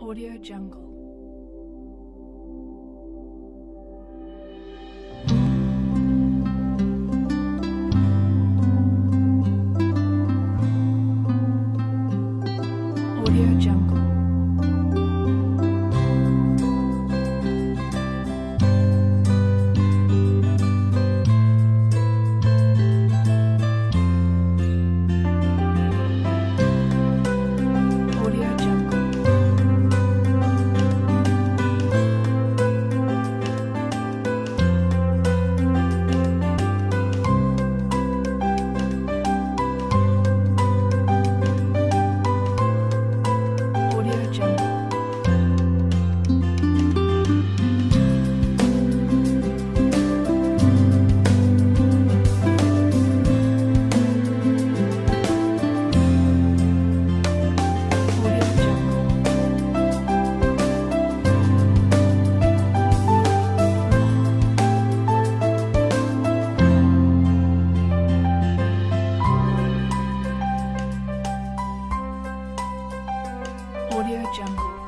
AudioJungle. AudioJungle. AudioJungle.